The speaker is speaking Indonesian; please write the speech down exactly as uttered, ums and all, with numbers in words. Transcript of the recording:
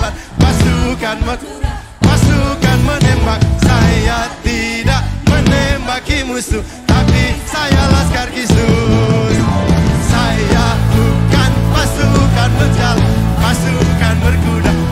jalan. Pasukan pasukan menembak, saya tidak menembaki musuh, tapi saya laskar Kisus. Saya bukan pasukan berjalan, pasukan berkuda.